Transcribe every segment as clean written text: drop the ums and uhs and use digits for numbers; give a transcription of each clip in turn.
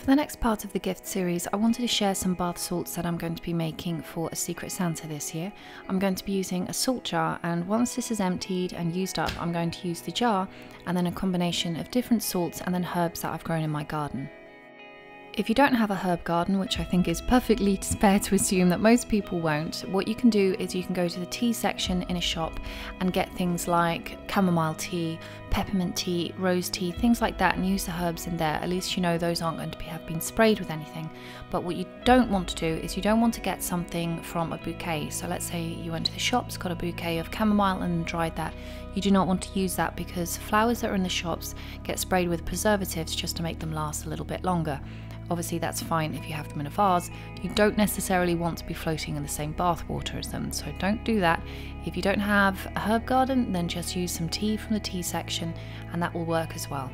For the next part of the gift series, I wanted to share some bath salts that I'm going to be making for a Secret Santa this year. I'm going to be using a salt jar, and once this is emptied and used up, I'm going to use the jar and then a combination of different salts and then herbs that I've grown in my garden. If you don't have a herb garden, which I think is perfectly fair to assume that most people won't, what you can do is you can go to the tea section in a shop and get things like chamomile tea, peppermint tea, rose tea, things like that, and use the herbs in there. At least you know those aren't going to have been sprayed with anything. But what you don't want to do is you don't want to get something from a bouquet. So let's say you went to the shops, got a bouquet of chamomile and dried that. You do not want to use that because flowers that are in the shops get sprayed with preservatives just to make them last a little bit longer. Obviously that's fine if you have them in a vase. You don't necessarily want to be floating in the same bath water as them, so don't do that. If you don't have a herb garden, then just use some tea from the tea section and that will work as well.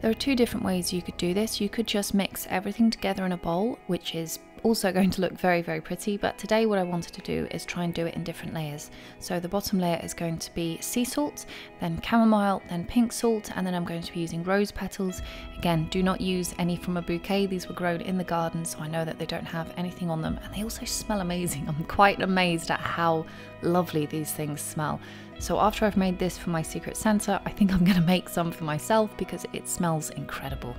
There are two different ways you could do this. You could just mix everything together in a bowl, which is also going to look very, very pretty, but today what I wanted to do is try and do it in different layers. So the bottom layer is going to be sea salt, then chamomile, then pink salt, and then I'm going to be using rose petals. Again, do not use any from a bouquet. These were grown in the garden, so I know that they don't have anything on them, and they also smell amazing. I'm quite amazed at how lovely these things smell. So after I've made this for my Secret Santa, I think I'm going to make some for myself because it smells incredible.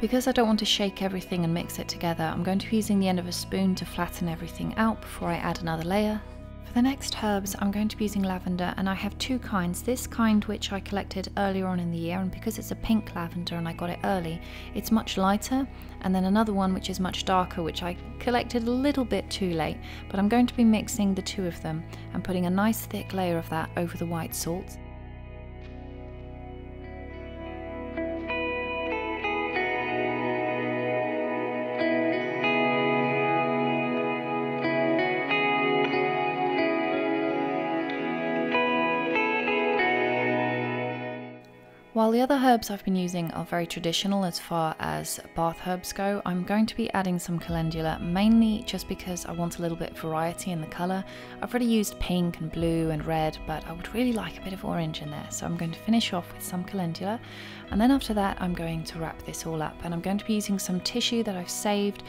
Because I don't want to shake everything and mix it together, I'm going to be using the end of a spoon to flatten everything out before I add another layer. For the next herbs, I'm going to be using lavender, and I have two kinds. This kind, which I collected earlier on in the year, and because it's a pink lavender and I got it early, it's much lighter, and then another one which is much darker, which I collected a little bit too late, but I'm going to be mixing the two of them and putting a nice thick layer of that over the white salt. While the other herbs I've been using are very traditional as far as bath herbs go, I'm going to be adding some calendula, mainly just because I want a little bit of variety in the colour. I've already used pink and blue and red, but I would really like a bit of orange in there, so I'm going to finish off with some calendula, and then after that I'm going to wrap this all up, and I'm going to be using some tissue that I've saved.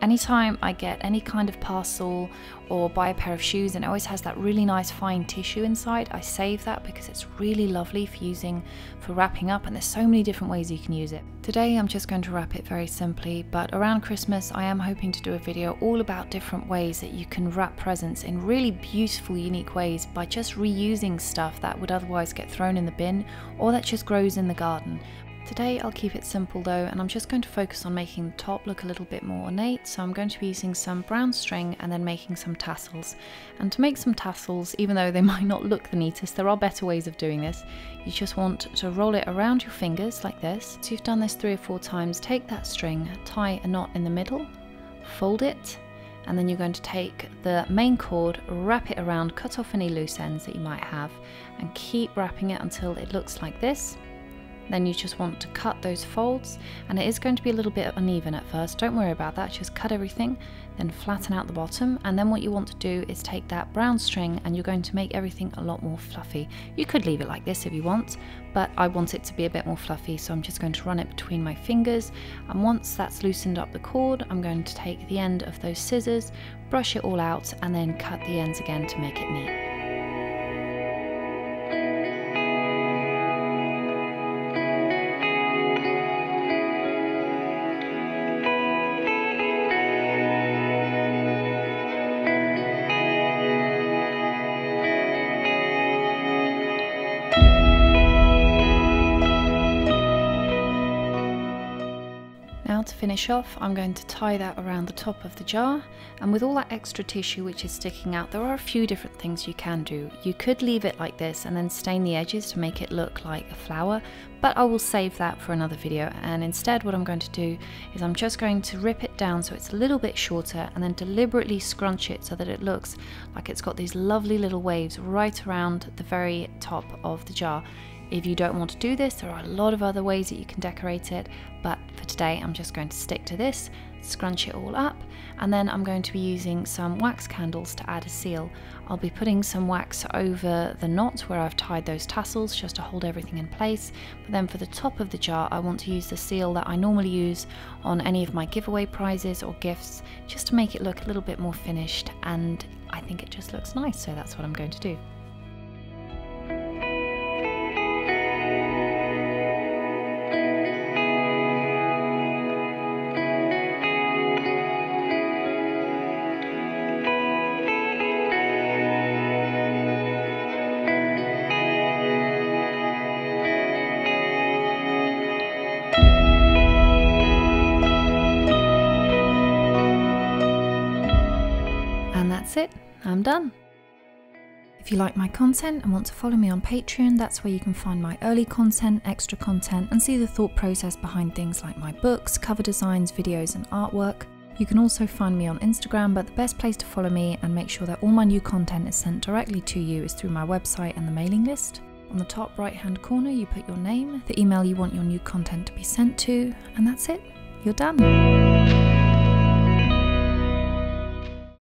Anytime I get any kind of parcel or buy a pair of shoes and it always has that really nice fine tissue inside, I save that because it's really lovely for using for wrapping up, and there's so many different ways you can use it. Today I'm just going to wrap it very simply, but around Christmas I am hoping to do a video all about different ways that you can wrap presents in really beautiful, unique ways by just reusing stuff that would otherwise get thrown in the bin or that just grows in the garden. Today I'll keep it simple though, and I'm just going to focus on making the top look a little bit more ornate, so I'm going to be using some brown string and then making some tassels. And to make some tassels, even though they might not look the neatest, there are better ways of doing this. You just want to roll it around your fingers like this. So you've done this 3 or 4 times, take that string, tie a knot in the middle, fold it, and then you're going to take the main cord, wrap it around, cut off any loose ends that you might have, and keep wrapping it until it looks like this. Then you just want to cut those folds, and it is going to be a little bit uneven at first, don't worry about that, just cut everything, then flatten out the bottom, and then what you want to do is take that brown string and you're going to make everything a lot more fluffy. You could leave it like this if you want, but I want it to be a bit more fluffy, so I'm just going to run it between my fingers, and once that's loosened up the cord, I'm going to take the end of those scissors, brush it all out, and then cut the ends again to make it neat. To finish off, I'm going to tie that around the top of the jar, and with all that extra tissue which is sticking out, there are a few different things you can do. You could leave it like this and then stain the edges to make it look like a flower, but I will save that for another video, and instead what I'm going to do is I'm just going to rip it down so it's a little bit shorter and then deliberately scrunch it so that it looks like it's got these lovely little waves right around the very top of the jar. If you don't want to do this, there are a lot of other ways that you can decorate it, but for today I'm just going to stick to this, scrunch it all up, and then I'm going to be using some wax candles to add a seal. I'll be putting some wax over the knot where I've tied those tassels just to hold everything in place, but then for the top of the jar I want to use the seal that I normally use on any of my giveaway prizes or gifts, just to make it look a little bit more finished, and I think it just looks nice, so that's what I'm going to do. That's it, I'm done. If you like my content and want to follow me on Patreon, that's where you can find my early content, extra content, and see the thought process behind things like my books, cover designs, videos, and artwork. You can also find me on Instagram, but the best place to follow me and make sure that all my new content is sent directly to you is through my website and the mailing list. On the top right hand corner you put your name, the email you want your new content to be sent to, and that's it, you're done.